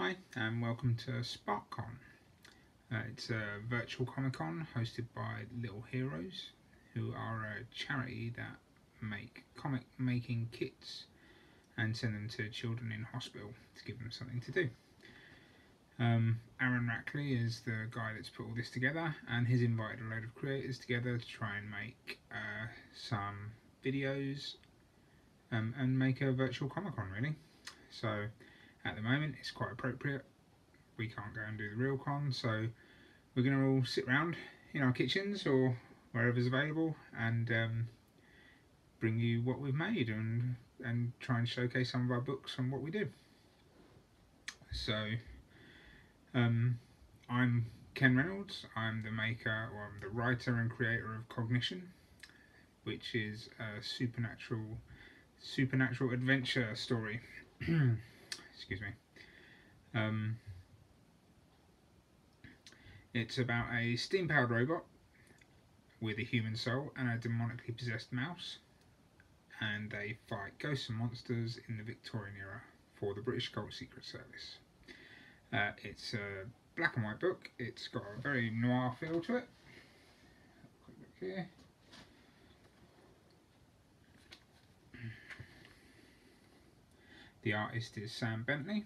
Hi, and welcome to SparkCon. It's a virtual Comic Con hosted by Little Heroes, who are a charity that make comic making kits and send them to children in hospital to give them something to do. Aaron Rackley is the guy that's put all this together, and he's invited a load of creators together to try and make some videos and make a virtual Comic Con, really. So at the moment it's quite appropriate, we can't go and do the real con, so we're going to all sit round in our kitchens or wherever's available and bring you what we've made and try and showcase some of our books and what we do. So I'm Ken Reynolds, I'm the maker, or I'm the writer and creator of Cognition, which is a supernatural adventure story. Excuse me. It's about a steam-powered robot with a human soul and a demonically possessed mouse, and they fight ghosts and monsters in the Victorian era for the British Cult Secret Service. It's a black and white book. It's got a very noir feel to it. Have a quick look here. The artist is Sam Bentley,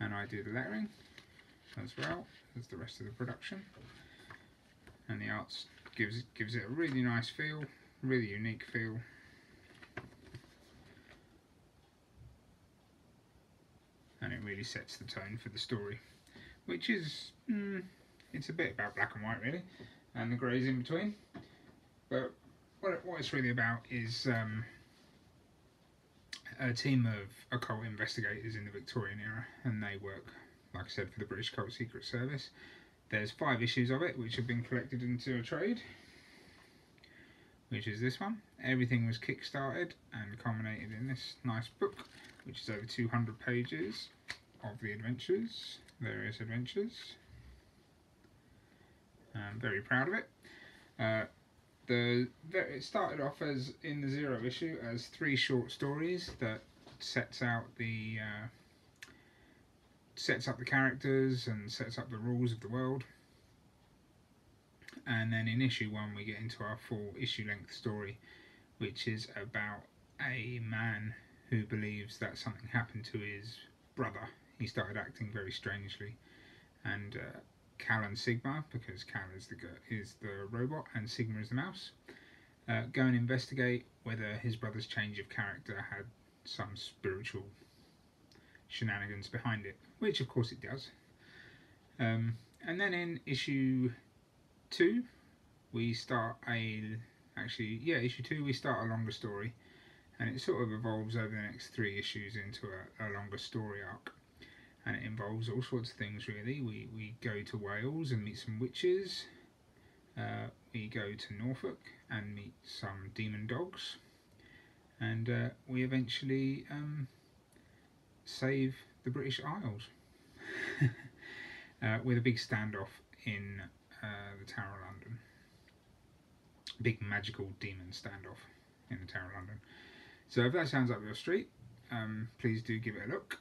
and I do the lettering as well as the rest of the production. And the art gives it a really nice feel, really unique feel. And it really sets the tone for the story, which is, it's a bit about black and white really, and the greys in between. But what it's really about is a team of occult investigators in the Victorian era, and they work, like I said, for the British Cult Secret Service. There's 5 issues of it which have been collected into a trade, which is this one. Everything was kickstarted and culminated in this nice book, which is over 200 pages of the adventures, various adventures. I'm very proud of it. It started off as, in the zero issue, as 3 short stories that sets up the characters and sets up the rules of the world. And then in issue 1 we get into our full issue length story, which is about a man who believes that something happened to his brother. He started acting very strangely, and Cal and Sigma, because Cal is the robot and Sigma is the mouse, go and investigate whether his brother's change of character had some spiritual shenanigans behind it, which of course it does. And then in issue 2 we start a longer story, and it sort of evolves over the next 3 issues into a longer story arc. And it involves all sorts of things really. We go to Wales and meet some witches. We go to Norfolk and meet some demon dogs. And we eventually save the British Isles with a big standoff in the Tower of London. Big magical demon standoff in the Tower of London. So if that sounds up your street, please do give it a look.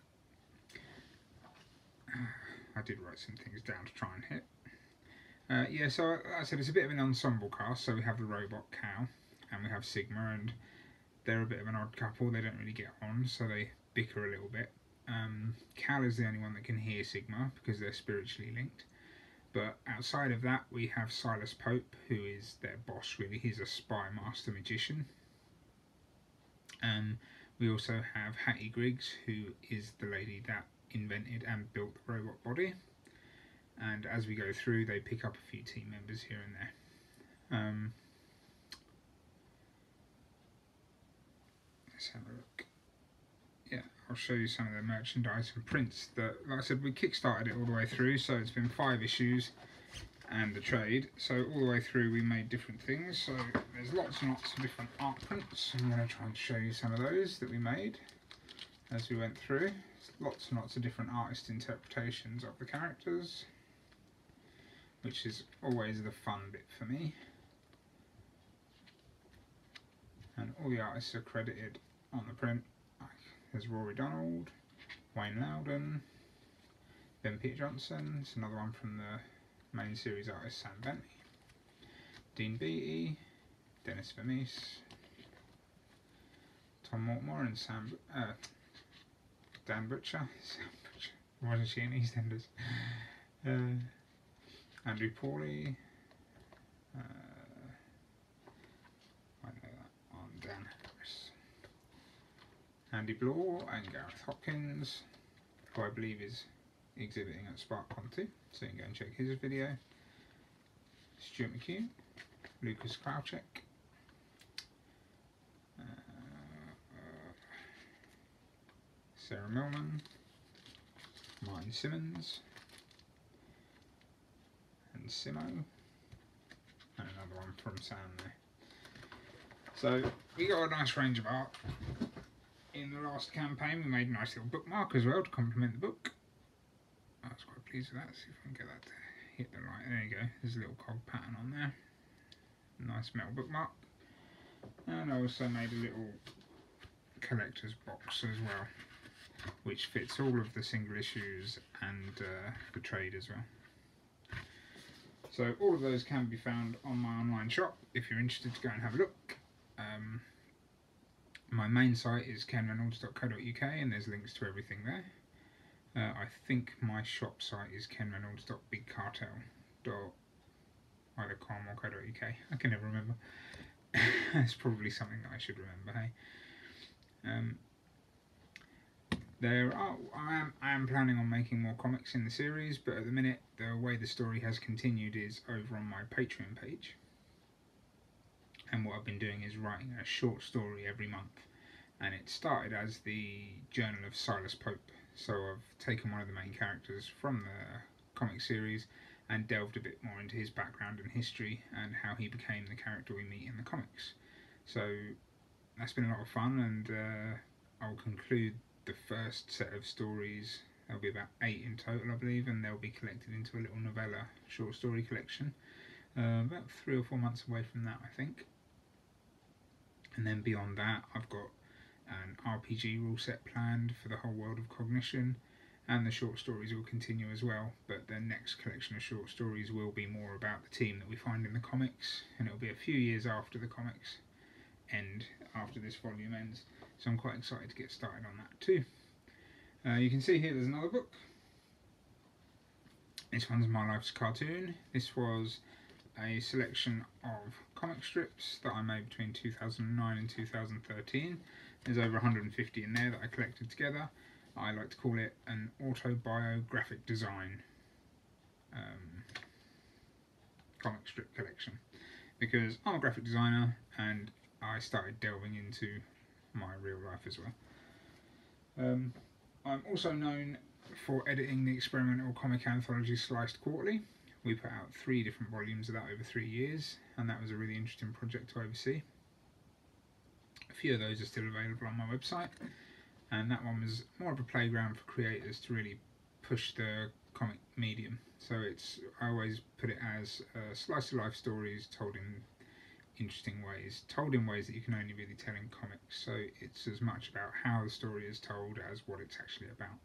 I did write some things down to try and hit. So like I said, it's a bit of an ensemble cast, so we have the robot Cal and we have Sigma, and they're a bit of an odd couple. They don't really get on, so they bicker a little bit. Cal is the only one that can hear Sigma because they're spiritually linked, but outside of that we have Silas Pope, who is their boss really. He's a spy master magician. We also have Hattie Griggs, who is the lady that invented and built the robot body, and as we go through they pick up a few team members here and there. Let's have a look. Yeah, I'll show you some of the merchandise and prints that, like I said, we kickstarted it all the way through, so it's been 5 issues and the trade, so all the way through we made different things. So there's lots and lots of different art prints. I'm going to try and show you some of those that we made as we went through. Lots and lots of different artist interpretations of the characters, which is always the fun bit for me. And all the artists are credited on the print. There's Rory Donald, Wayne Loudon, Ben Peter Johnson, it's another one from the main series artist Sam Bentley, Dean Beattie, Dennis Vermees, Tom Mortmore and Dan Butcher, wasn't she in EastEnders? Andrew Pauley, I know that on Dan Harris, Andy Bloor and Gareth Hopkins, who I believe is exhibiting at SparkCon too, so you can go and check his video, Stuart McHugh, Lucas Kraucek, Sarah Millman, Mine Simmons, and Simo, and another one from Sam there. So we got a nice range of art in the last campaign. We made a nice little bookmark as well to complement the book. I was quite pleased with that. See if I can get that to hit the right. There you go. There's a little cog pattern on there. Nice metal bookmark. And I also made a little collector's box as well, which fits all of the single issues and the trade as well. So all of those can be found on my online shop if you're interested to go and have a look. My main site is kenreynolds.co.uk and there's links to everything there. I think my shop site is kenreynolds.bigcartel.com or co.uk. I can never remember. It's probably something that I should remember, hey? I am planning on making more comics in the series, but at the minute the way the story has continued is over on my Patreon page, and what I've been doing is writing a short story every month, and it started as the Journal of Silas Pope, so I've taken one of the main characters from the comic series and delved a bit more into his background and history and how he became the character we meet in the comics. So that's been a lot of fun, and I'll conclude the first set of stories. There'll be about 8 in total, I believe, and they'll be collected into a little novella short story collection, about 3 or 4 months away from that, I think. And then beyond that, I've got an RPG rule set planned for the whole world of Cognition, and the short stories will continue as well, but the next collection of short stories will be more about the team that we find in the comics, and it'll be a few years after the comics end, after this volume ends, so I'm quite excited to get started on that too. You can see here there's another book. This one's My Life's Cartoon. This was a selection of comic strips that I made between 2009 and 2013. There's over 150 in there that I collected together. I like to call it an autobiographic design comic strip collection, because I'm a graphic designer and I started delving into my real life as well. I'm also known for editing the experimental comic anthology Sliced Quarterly. We put out 3 different volumes of that over 3 years, and that was a really interesting project to oversee. A few of those are still available on my website, and that one was more of a playground for creators to really push the comic medium. So it's, I always put it as slice of life stories told in interesting ways, told in ways that you can only really tell in comics, so it's as much about how the story is told as what it's actually about.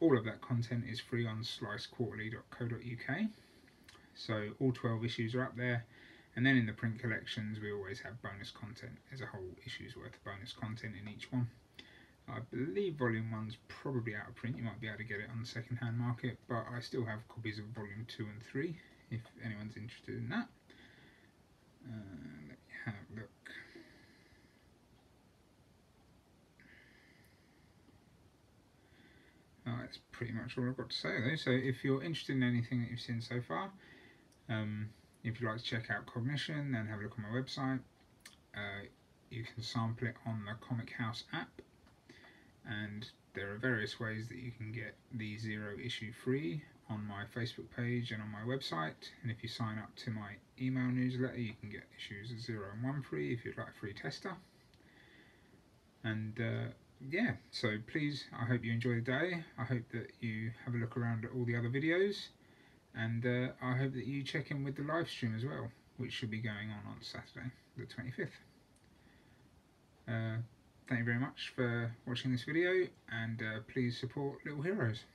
All of that content is free on slicequarterly.co.uk, so all 12 issues are up there, and then in the print collections we always have bonus content. There's a whole issue's worth of bonus content in each one. I believe volume 1's probably out of print, you might be able to get it on the second hand market, but I still have copies of volume 2 and 3 if anyone's interested in that. Let me have a look. That's pretty much all I've got to say though, so if you're interested in anything that you've seen so far, if you'd like to check out Cognition, then have a look on my website. You can sample it on the Comic House app, and there are various ways that you can get the 0 issue free on my Facebook page and on my website, and if you sign up to my email newsletter you can get issues 0 and 1 free if you'd like a free tester. And yeah, so please, I hope you enjoy the day, I hope that you have a look around at all the other videos, and I hope that you check in with the live stream as well, which should be going on Saturday the 25th. Thank you very much for watching this video, and please support Little Heroes.